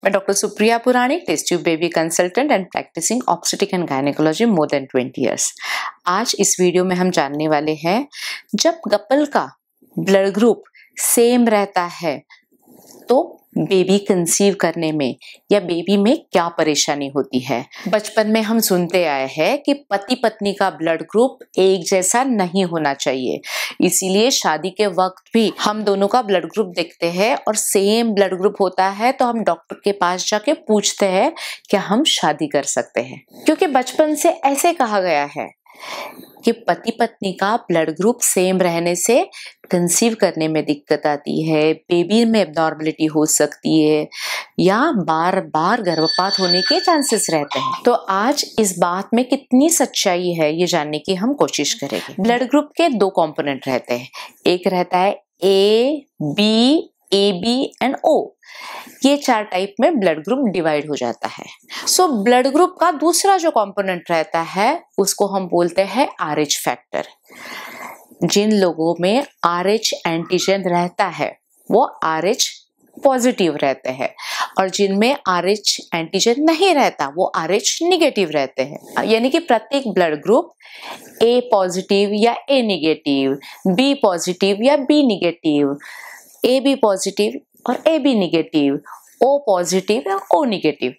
I'm Dr. Supriya Puranik, Test Tube Baby Consultant and practicing obstetric and gynecology more than 20 years. आज इस video में हम जानने वाले हैं जब कपल का ब्लड ग्रुप सेम रहता है तो बेबी कंसीव करने में या बेबी में क्या परेशानी होती है। बचपन में हम सुनते आए हैं कि पति पत्नी का ब्लड ग्रुप एक जैसा नहीं होना चाहिए, इसीलिए शादी के वक्त भी हम दोनों का ब्लड ग्रुप देखते हैं और सेम ब्लड ग्रुप होता है तो हम डॉक्टर के पास जाके पूछते हैं क्या हम शादी कर सकते हैं, क्योंकि बचपन से ऐसे कहा गया है कि पति पत्नी का ब्लड ग्रुप सेम रहने से कंसीव करने में दिक्कत आती है, बेबी में एब्नॉर्मलिटी हो सकती है या बार बार गर्भपात होने के चांसेस रहते हैं। तो आज इस बात में कितनी सच्चाई है ये जानने की हम कोशिश करेंगे। ब्लड ग्रुप के दो कंपोनेंट रहते हैं, एक रहता है AB, AB एंड O। ये चार टाइप में ब्लड ग्रुप डिवाइड हो जाता है। सो ब्लड ग्रुप का दूसरा जो कंपोनेंट रहता है उसको हम बोलते हैं RH फैक्टर। जिन लोगों में RH एंटीजन रहता है वो RH पॉजिटिव रहते हैं और जिनमें RH एंटीजन नहीं रहता वो RH निगेटिव रहते हैं। यानी कि प्रत्येक ब्लड ग्रुप A पॉजिटिव या A निगेटिव, B पॉजिटिव या B निगेटिव, AB पॉजिटिव और AB निगेटिव, O पॉजिटिव और O निगेटिव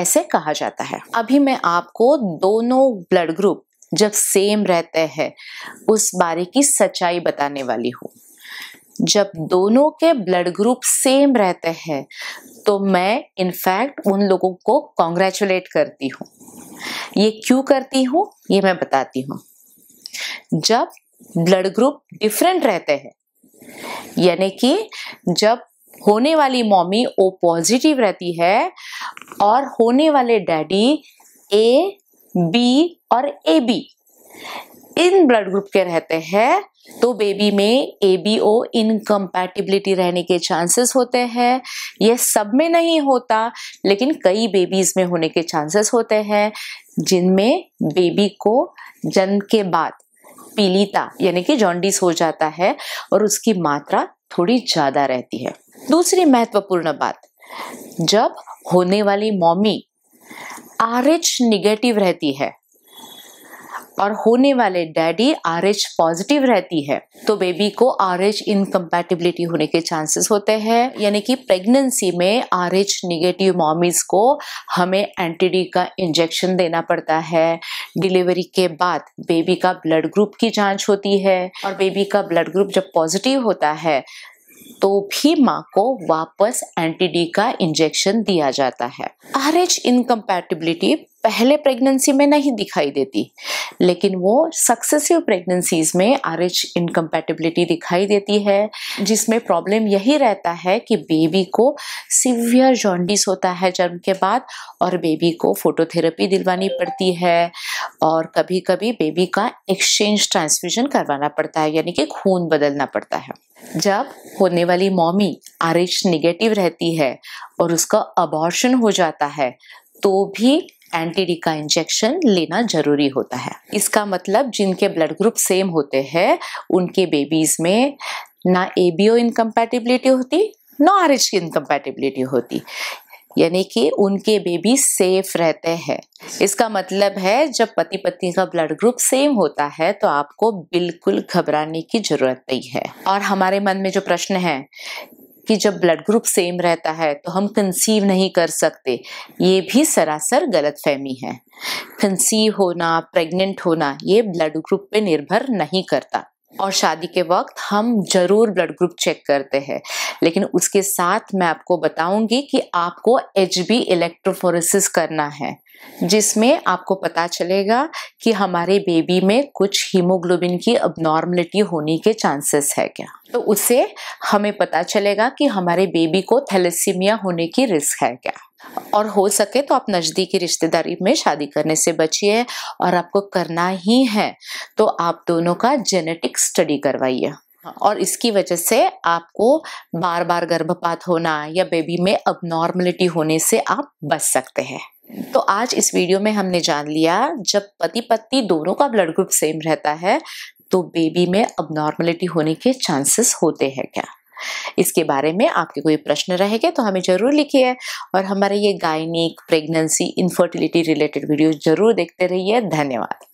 ऐसे कहा जाता है। अभी मैं आपको दोनों ब्लड ग्रुप जब सेम रहते हैं उस बारे की सच्चाई बताने वाली हूँ। जब दोनों के ब्लड ग्रुप सेम रहते हैं तो मैं इनफैक्ट उन लोगों को कॉन्ग्रेचुलेट करती हूँ। ये क्यों करती हूँ ये मैं बताती हूँ। जब ब्लड ग्रुप डिफरेंट रहते हैं, यानी कि जब होने वाली मॉमी ओ पॉजिटिव रहती है और होने वाले डैडी A, B और AB इन ब्लड ग्रुप के रहते हैं तो बेबी में ABO इनकम्पैटिबिलिटी रहने के चांसेस होते हैं। यह सब में नहीं होता लेकिन कई बेबीज में होने के चांसेस होते हैं, जिनमें बेबी को जन्म के बाद पीलिता यानी कि जॉन्डिस हो जाता है और उसकी मात्रा थोड़ी ज़्यादा रहती है। दूसरी महत्वपूर्ण बात, जब होने वाली मॉमी RH निगेटिव रहती है और होने वाले डैडी RH पॉजिटिव रहती है तो बेबी को RH इनकम्पैटिबिलिटी होने के चांसेस होते हैं। यानी कि प्रेगनेंसी में RH निगेटिव मॉमीज़ को हमें एंटी-डी का इंजेक्शन देना पड़ता है। डिलीवरी के बाद बेबी का ब्लड ग्रुप की जांच होती है और बेबी का ब्लड ग्रुप जब पॉजिटिव होता है तो भी माँ को वापस एंटी-डी का इंजेक्शन दिया जाता है। RH इनकम्पैटिबिलिटी पहले प्रेगनेंसी में नहीं दिखाई देती लेकिन वो सक्सेसिव प्रेगनेंसीज में RH इनकम्पैटिबिलिटी दिखाई देती है, जिसमें प्रॉब्लम यही रहता है कि बेबी को सीवियर जॉन्डिस होता है जन्म के बाद और बेबी को फोटोथेरेपी दिलवानी पड़ती है और कभी कभी बेबी का एक्सचेंज ट्रांसफ्यूजन करवाना पड़ता है, यानी कि खून बदलना पड़ता है। जब होने वाली मॉमी RH निगेटिव रहती है और उसका अबॉर्शन हो जाता है तो भी एंटी-डी का इंजेक्शन लेना जरूरी होता है। इसका मतलब जिनके ब्लड ग्रुप सेम होते हैं उनके बेबीज में ना ABO इनकम्पैटिबिलिटी होती ना RH इनकम्पैटिबिलिटी होती, यानी कि उनके बेबी सेफ रहते हैं। इसका मतलब है जब पति पत्नी का ब्लड ग्रुप सेम होता है तो आपको बिल्कुल घबराने की जरूरत नहीं है। और हमारे मन में जो प्रश्न है कि जब ब्लड ग्रुप सेम रहता है तो हम कंसीव नहीं कर सकते, ये भी सरासर गलतफहमी है। कंसीव होना, प्रेग्नेंट होना ये ब्लड ग्रुप पे निर्भर नहीं करता। और शादी के वक्त हम जरूर ब्लड ग्रुप चेक करते हैं लेकिन उसके साथ मैं आपको बताऊंगी कि आपको HB इलेक्ट्रोफोरेसिस करना है, जिसमें आपको पता चलेगा कि हमारे बेबी में कुछ हीमोग्लोबिन की अबनॉर्मलिटी होने के चांसेस है क्या, तो उससे हमें पता चलेगा कि हमारे बेबी को थैलेसीमिया होने की रिस्क है क्या। और हो सके तो आप नज़दीकी रिश्तेदारी में शादी करने से बचिए और आपको करना ही है तो आप दोनों का जेनेटिक स्टडी करवाइए। और इसकी वजह से आपको बार बार गर्भपात होना या बेबी में अबनॉर्मलिटी होने से आप बच सकते हैं। तो आज इस वीडियो में हमने जान लिया जब पति पत्नी दोनों का ब्लड ग्रुप सेम रहता है तो बेबी में अबनॉर्मलिटी होने के चांसेस होते हैं क्या। इसके बारे में आपके कोई प्रश्न रहेगा तो हमें जरूर लिखिए और हमारे ये gynaec, pregnancy, infertility related video जरूर देखते रहिए। धन्यवाद।